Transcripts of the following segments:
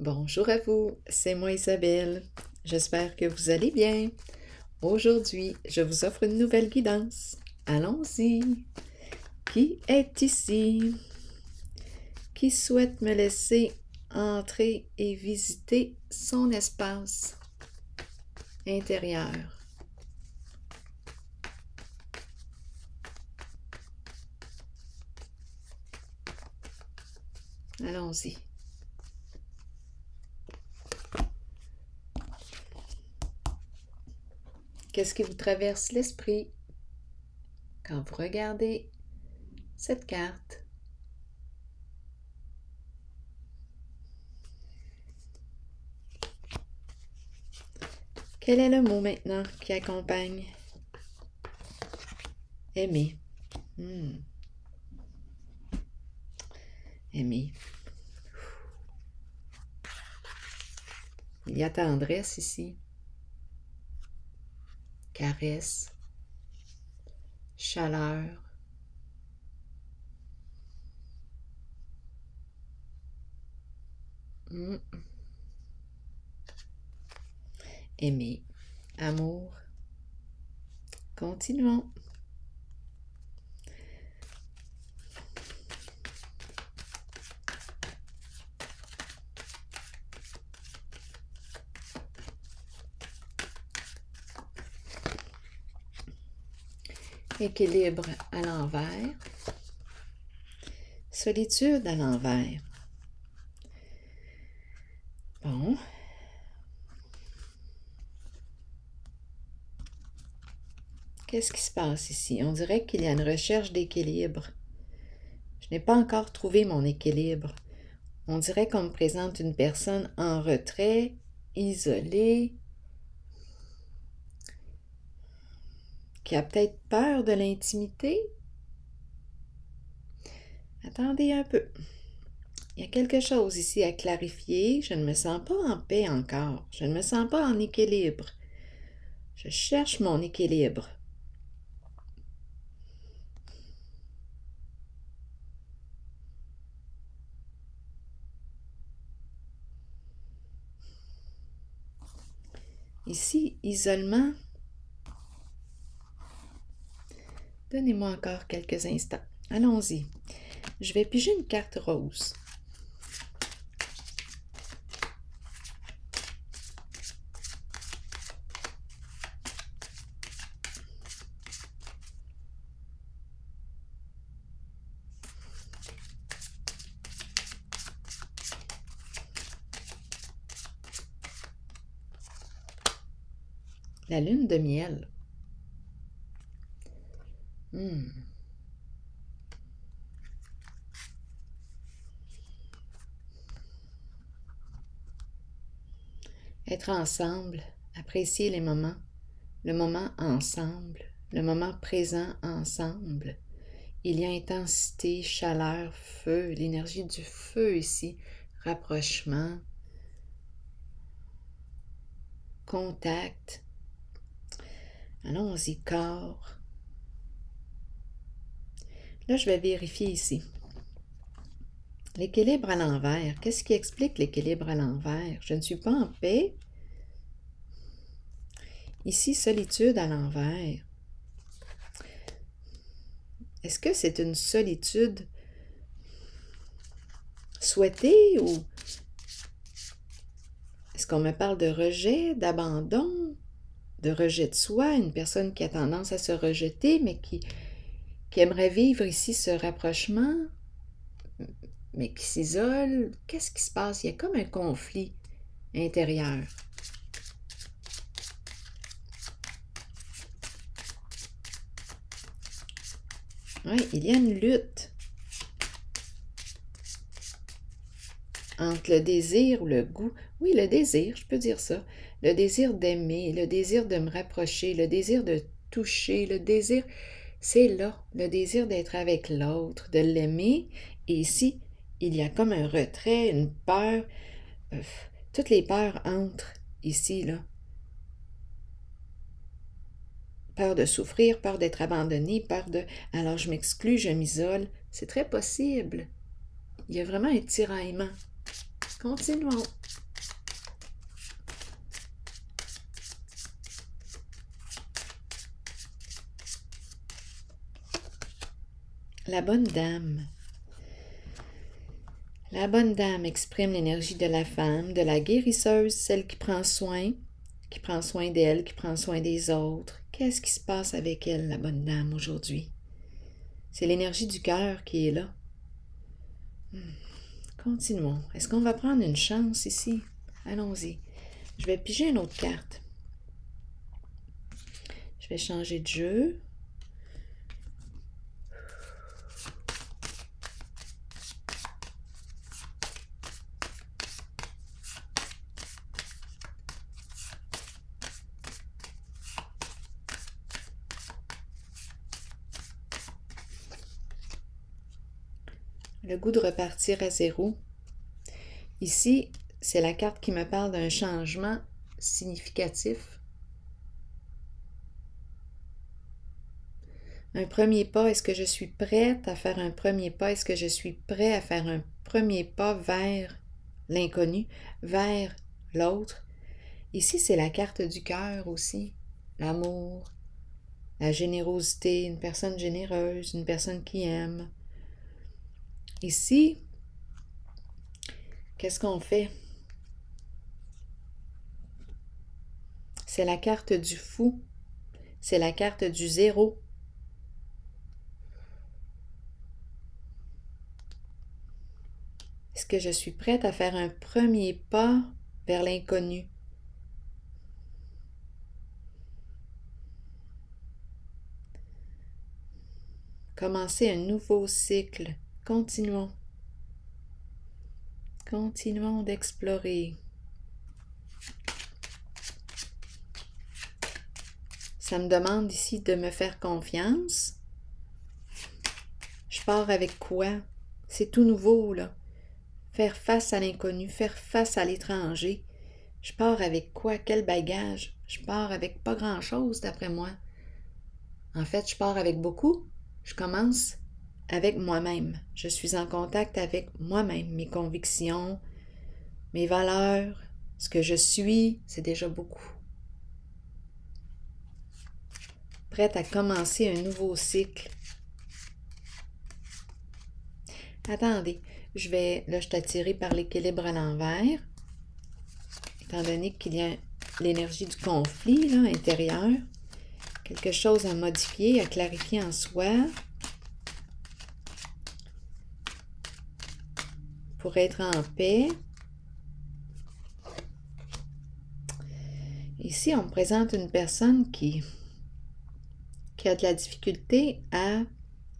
Bonjour à vous, c'est moi Isabelle. J'espère que vous allez bien. Aujourd'hui, je vous offre une nouvelle guidance. Allons-y! Qui est ici? Qui souhaite me laisser entrer et visiter son espace intérieur? Allons-y! Qu'est-ce qui vous traverse l'esprit quand vous regardez cette carte? Quel est le mot maintenant qui accompagne? Aimer. Aimer. Il y a tendresse ici. Caresse, chaleur, aimer, amour. Continuons. Équilibre à l'envers, solitude à l'envers. Bon. Qu'est-ce qui se passe ici? On dirait qu'il y a une recherche d'équilibre. Je n'ai pas encore trouvé mon équilibre. On dirait qu'on me présente une personne en retrait, isolée, qui a peut-être peur de l'intimité. Attendez un peu. Il y a quelque chose ici à clarifier. Je ne me sens pas en paix encore. Je ne me sens pas en équilibre. Je cherche mon équilibre. Ici, isolement. Donnez-moi encore quelques instants. Allons-y. Je vais piger une carte rose. La lune de miel. Être ensemble, apprécier les moments, le moment ensemble, le moment présent ensemble. Il y a intensité, chaleur, feu, l'énergie du feu ici, rapprochement, contact. Allons-y, corps. Là, je vais vérifier ici. L'équilibre à l'envers. Qu'est-ce qui explique l'équilibre à l'envers? Je ne suis pas en paix. Ici, solitude à l'envers. Est-ce que c'est une solitude souhaitée ou est-ce qu'on me parle de rejet, d'abandon, de rejet de soi? Une personne qui a tendance à se rejeter, mais qui aimerait vivre ici ce rapprochement, mais qui s'isole. Qu'est-ce qui se passe? Il y a comme un conflit intérieur. Oui, il y a une lutte entre le désir ou le goût. Oui, le désir, je peux dire ça. Le désir d'aimer, le désir de me rapprocher, le désir de toucher, le désir... C'est là, le désir d'être avec l'autre, de l'aimer. Et ici, il y a comme un retrait, une peur. Toutes les peurs entrent ici, là. Peur de souffrir, peur d'être abandonné, peur de... Alors, je m'exclus, je m'isole. C'est très possible. Il y a vraiment un tiraillement. Continuons. La bonne dame. La bonne dame exprime l'énergie de la femme, de la guérisseuse, celle qui prend soin d'elle, qui prend soin des autres. Qu'est-ce qui se passe avec elle, la bonne dame, aujourd'hui? C'est l'énergie du cœur qui est là. Continuons. Est-ce qu'on va prendre une chance ici? Allons-y. Je vais piger une autre carte. Je vais changer de jeu. Le goût de repartir à zéro. Ici, c'est la carte qui me parle d'un changement significatif. Un premier pas, est-ce que je suis prête à faire un premier pas? Est-ce que je suis prêt à faire un premier pas vers l'inconnu, vers l'autre? Ici, c'est la carte du cœur aussi. L'amour, la générosité, une personne généreuse, une personne qui aime. Ici, qu'est-ce qu'on fait? C'est la carte du fou. C'est la carte du zéro. Est-ce que je suis prête à faire un premier pas vers l'inconnu? Commencer un nouveau cycle. Continuons. Continuons d'explorer. Ça me demande ici de me faire confiance. Je pars avec quoi? C'est tout nouveau, là. Faire face à l'inconnu, faire face à l'étranger. Je pars avec quoi? Quel bagage? Je pars avec pas grand-chose, d'après moi. En fait, je pars avec beaucoup. Je commence avec moi-même. Je suis en contact avec moi-même, mes convictions, mes valeurs, ce que je suis, c'est déjà beaucoup. Prête à commencer un nouveau cycle. Attendez, je vais, là je suis attirée par l'équilibre à l'envers, étant donné qu'il y a l'énergie du conflit là, intérieur, quelque chose à modifier, à clarifier en soi, pour être en paix. Ici, on me présente une personne qui a de la difficulté à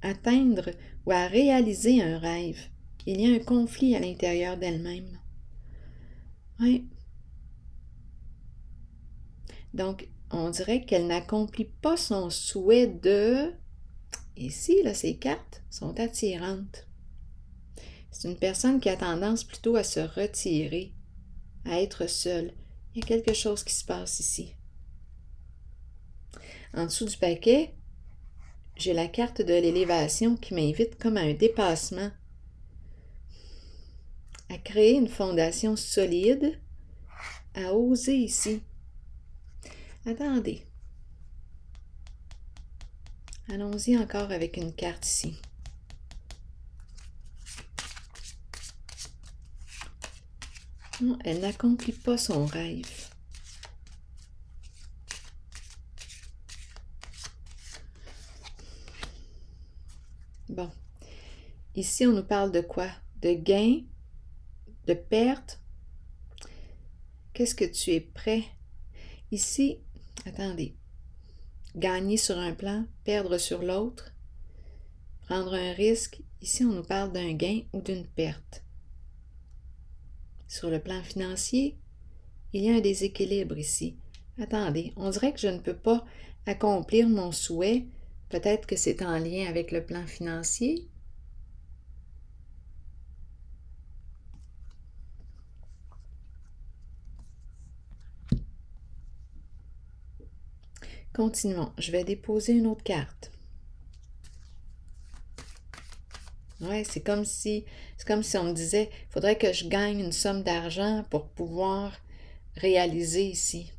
atteindre ou à réaliser un rêve. Il y a un conflit à l'intérieur d'elle-même. Oui. Donc, on dirait qu'elle n'accomplit pas son souhait de... Ici, là, ces cartes sont attirantes. C'est une personne qui a tendance plutôt à se retirer, à être seule. Il y a quelque chose qui se passe ici. En dessous du paquet, j'ai la carte de l'élévation qui m'invite comme à un dépassement, à créer une fondation solide, à oser ici. Attendez. Allons-y encore avec une carte ici. Non, elle n'accomplit pas son rêve. Bon. Ici, on nous parle de quoi? De gain? De perte? Qu'est-ce que tu es prêt? Ici, attendez. Gagner sur un plan, perdre sur l'autre, prendre un risque. Ici, on nous parle d'un gain ou d'une perte. Sur le plan financier, il y a un déséquilibre ici. Attendez, on dirait que je ne peux pas accomplir mon souhait. Peut-être que c'est en lien avec le plan financier. Continuons. Je vais déposer une autre carte. Ouais, c'est comme si on me disait, il faudrait que je gagne une somme d'argent pour pouvoir réaliser ici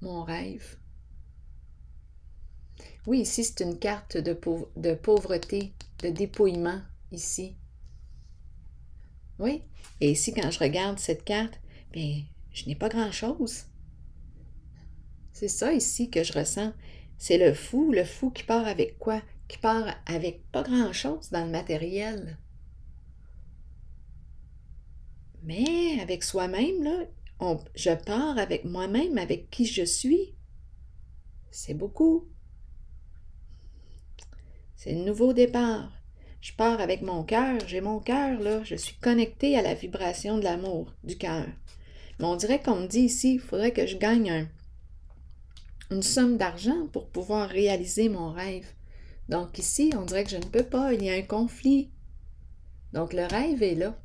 mon rêve. Oui, ici, c'est une carte de pauvreté, de dépouillement, ici. Oui, et ici, quand je regarde cette carte, bien, je n'ai pas grand-chose. C'est ça, ici, que je ressens. C'est le fou qui part avec quoi? Qui part avec pas grand-chose dans le matériel. Mais avec soi-même, là, je pars avec moi-même, avec qui je suis. C'est beaucoup. C'est le nouveau départ. Je pars avec mon cœur, j'ai mon cœur, là. Je suis connectée à la vibration de l'amour, du cœur. Mais on dirait qu'on me dit ici, il faudrait que je gagne une somme d'argent pour pouvoir réaliser mon rêve. Donc ici, on dirait que je ne peux pas, il y a un conflit. Donc le rêve est là.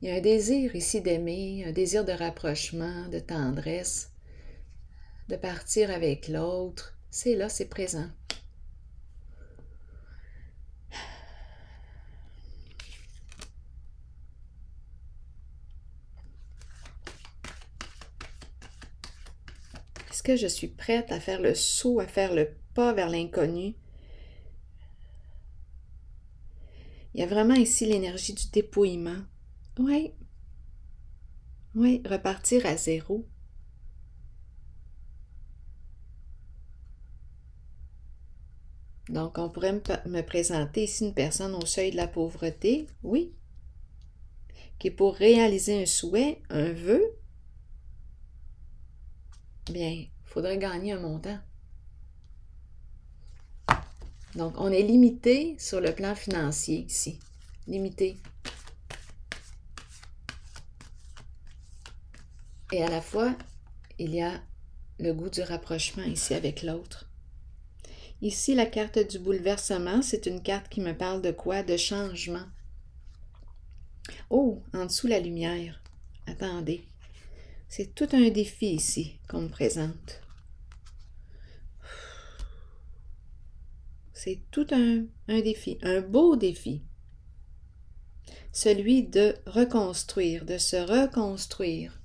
Il y a un désir ici d'aimer, un désir de rapprochement, de tendresse, de partir avec l'autre. C'est là, c'est présent. Est-ce que je suis prête à faire le saut, à faire le pas vers l'inconnu? Il y a vraiment ici l'énergie du dépouillement. Oui, oui, repartir à zéro. Donc, on pourrait me présenter ici une personne au seuil de la pauvreté, oui, qui pour réaliser un souhait, un vœu, bien, il faudrait gagner un montant. Donc, on est limité sur le plan financier ici, limité. Et à la fois, il y a le goût du rapprochement ici avec l'autre. Ici, la carte du bouleversement, c'est une carte qui me parle de quoi? De changement. Oh, en dessous la lumière. Attendez. C'est tout un défi ici qu'on me présente. C'est tout un défi, un beau défi. Celui de reconstruire, de se reconstruire.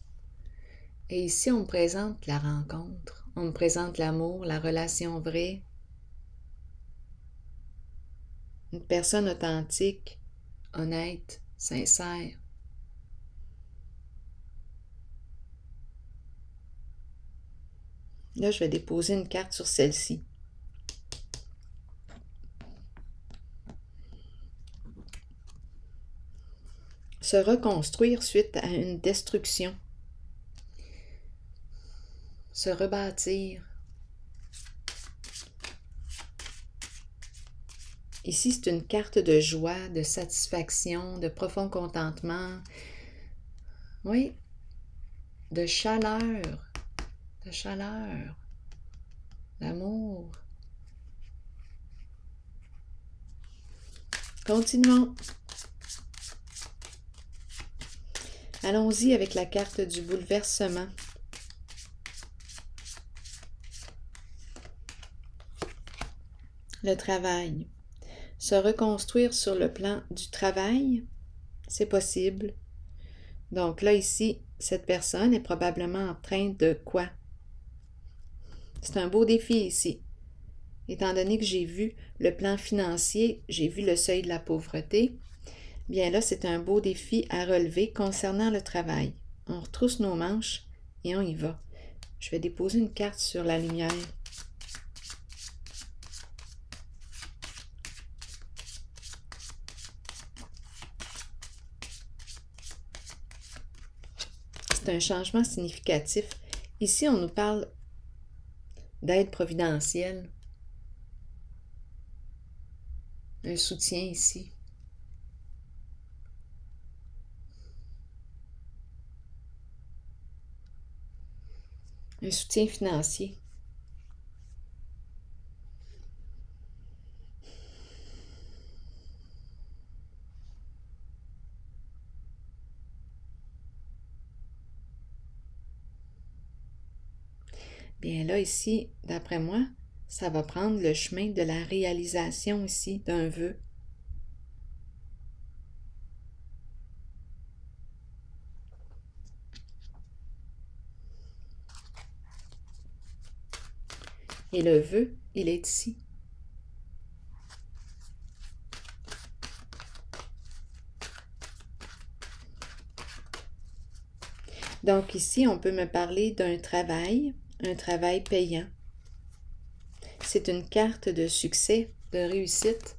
Et ici, on me présente la rencontre, on me présente l'amour, la relation vraie, une personne authentique, honnête, sincère. Là, je vais déposer une carte sur celle-ci. Se reconstruire suite à une destruction. Se rebâtir. Ici, c'est une carte de joie, de satisfaction, de profond contentement. Oui, de chaleur. De chaleur. D'amour. Continuons. Allons-y avec la carte du bouleversement. Le travail. Se reconstruire sur le plan du travail, c'est possible. Donc là, ici, cette personne est probablement en train de quoi? C'est un beau défi ici. Étant donné que j'ai vu le plan financier, j'ai vu le seuil de la pauvreté, bien là, c'est un beau défi à relever concernant le travail. On retrousse nos manches et on y va. Je vais déposer une carte sur la lumière. C'est un changement significatif. Ici, on nous parle d'aide providentielle. Un soutien ici. Un soutien financier. Bien là, ici, d'après moi, ça va prendre le chemin de la réalisation ici d'un vœu. Il le veut, il est ici. Donc ici, on peut me parler d'un travail, payant. C'est une carte de succès, de réussite.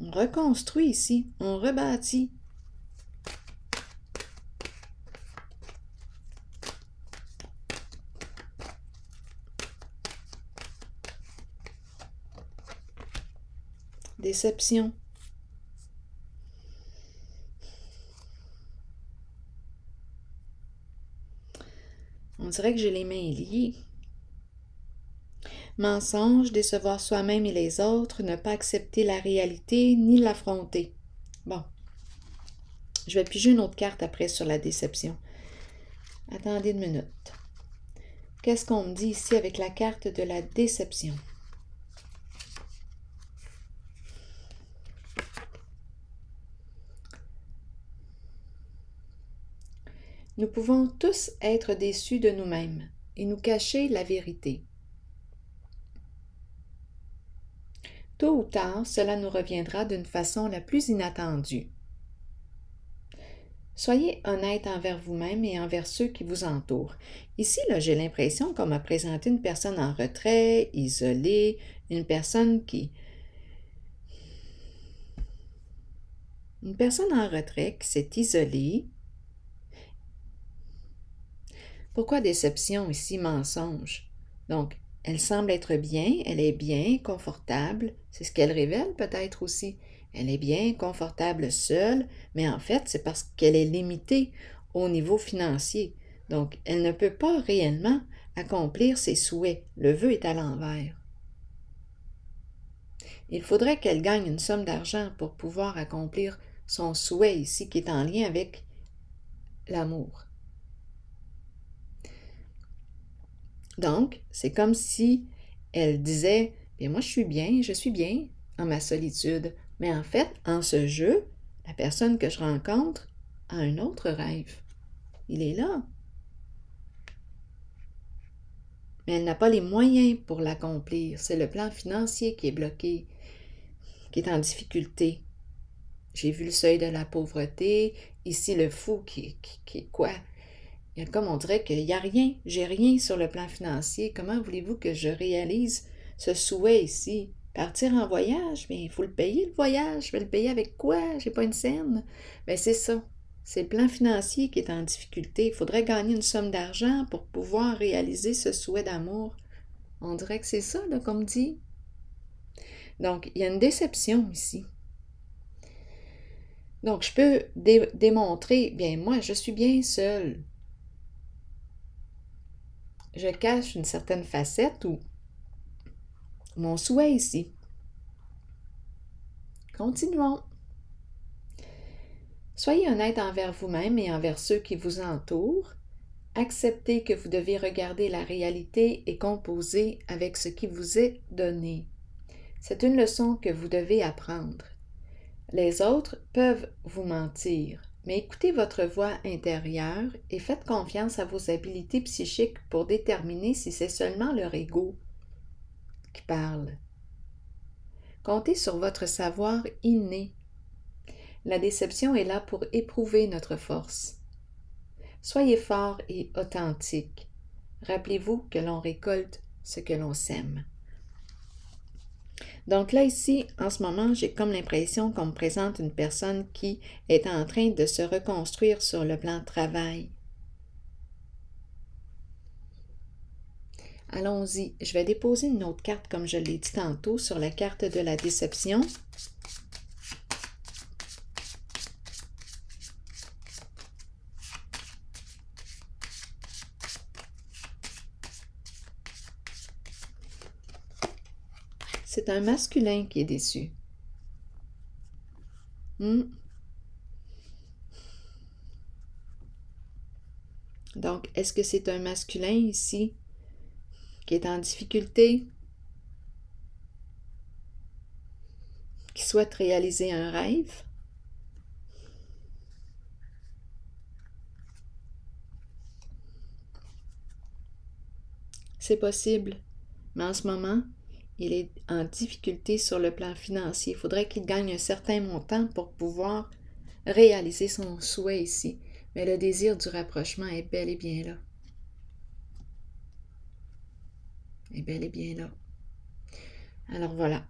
On reconstruit ici, on rebâtit. Déception. On dirait que j'ai les mains liées. Mensonge, décevoir soi-même et les autres, ne pas accepter la réalité ni l'affronter. Bon. Je vais piger une autre carte après sur la déception. Attendez une minute. Qu'est-ce qu'on me dit ici avec la carte de la déception? Nous pouvons tous être déçus de nous-mêmes et nous cacher la vérité. Tôt ou tard, cela nous reviendra d'une façon la plus inattendue. Soyez honnête envers vous-même et envers ceux qui vous entourent. Ici, là, j'ai l'impression qu'on m'a présenté une personne en retrait, isolée, une personne qui... Une personne en retrait qui s'est isolée. Pourquoi déception ici, mensonge? Donc, elle semble être bien, elle est bien, confortable. C'est ce qu'elle révèle peut-être aussi. Elle est bien, confortable seule, mais en fait, c'est parce qu'elle est limitée au niveau financier. Donc, elle ne peut pas réellement accomplir ses souhaits. Le vœu est à l'envers. Il faudrait qu'elle gagne une somme d'argent pour pouvoir accomplir son souhait ici, qui est en lien avec l'amour. Donc, c'est comme si elle disait « Bien, moi, je suis bien en ma solitude. » Mais en fait, en ce jeu, la personne que je rencontre a un autre rêve. Il est là. Mais elle n'a pas les moyens pour l'accomplir. C'est le plan financier qui est bloqué, qui est en difficulté. J'ai vu le seuil de la pauvreté. Ici, le fou qui est quoi? Comme on dirait qu'il n'y a rien, j'ai rien sur le plan financier. Comment voulez-vous que je réalise ce souhait ici? Partir en voyage, mais il faut le payer le voyage. Je vais le payer avec quoi? J'ai pas une scène. Bien, c'est ça. C'est le plan financier qui est en difficulté. Il faudrait gagner une somme d'argent pour pouvoir réaliser ce souhait d'amour. On dirait que c'est ça, là, qu'on me dit. Donc, il y a une déception ici. Donc, je peux démontrer, bien, moi, je suis bien seule. Je cache une certaine facette ou mon souhait ici. Continuons. Soyez honnête envers vous-même et envers ceux qui vous entourent. Acceptez que vous devez regarder la réalité et composer avec ce qui vous est donné. C'est une leçon que vous devez apprendre. Les autres peuvent vous mentir. Mais écoutez votre voix intérieure et faites confiance à vos habiletés psychiques pour déterminer si c'est seulement leur ego qui parle. Comptez sur votre savoir inné. La déception est là pour éprouver notre force. Soyez fort et authentique. Rappelez-vous que l'on récolte ce que l'on sème. Donc là, ici, en ce moment, j'ai comme l'impression qu'on me présente une personne qui est en train de se reconstruire sur le plan travail. Allons-y. Je vais déposer une autre carte, comme je l'ai dit tantôt, sur la carte de la déception. C'est un masculin qui est déçu. Donc, est-ce que c'est un masculin ici qui est en difficulté, qui souhaite réaliser un rêve? C'est possible. mais en ce moment, il est en difficulté sur le plan financier. Il faudrait qu'il gagne un certain montant pour pouvoir réaliser son souhait ici. Mais le désir du rapprochement est bel et bien là. Est bel et bien là. Alors voilà.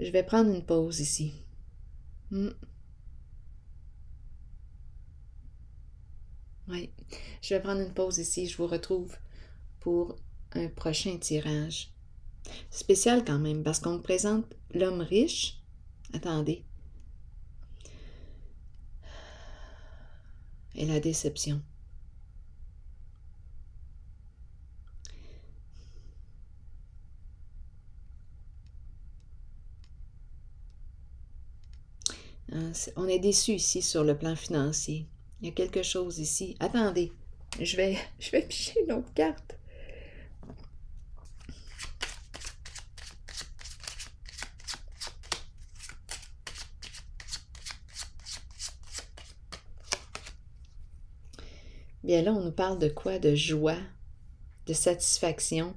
Je vais prendre une pause ici. Oui, je vais prendre une pause ici. Je vous retrouve pour un prochain tirage. Spécial quand même, parce qu'on me présente l'homme riche. Attendez. Et la déception. On est déçu ici sur le plan financier. Il y a quelque chose ici. Attendez, je vais picher une autre carte. Bien là, on nous parle de quoi? De joie, de satisfaction,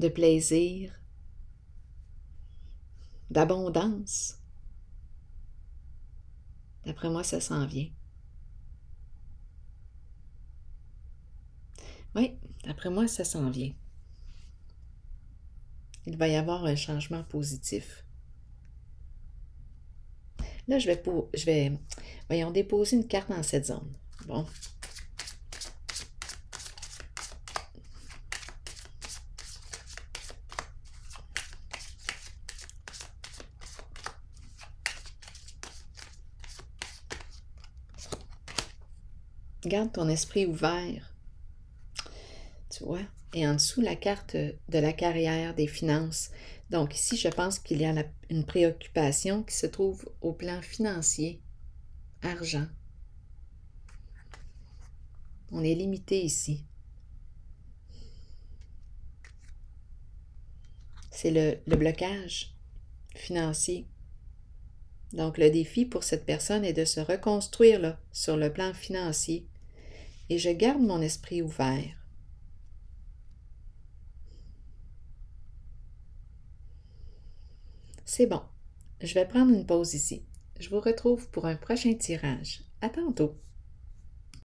de plaisir, d'abondance. D'après moi, ça s'en vient. Oui, d'après moi, ça s'en vient. Il va y avoir un changement positif. Là, voyons, déposer une carte dans cette zone. Bon. Garde ton esprit ouvert, tu vois, et en dessous la carte de la carrière, des finances. Donc ici, je pense qu'il y a une préoccupation qui se trouve au plan financier, argent. On est limité ici. C'est le blocage financier. Donc le défi pour cette personne est de se reconstruire là, sur le plan financier. Et je garde mon esprit ouvert. C'est bon. Je vais prendre une pause ici. Je vous retrouve pour un prochain tirage. À tantôt!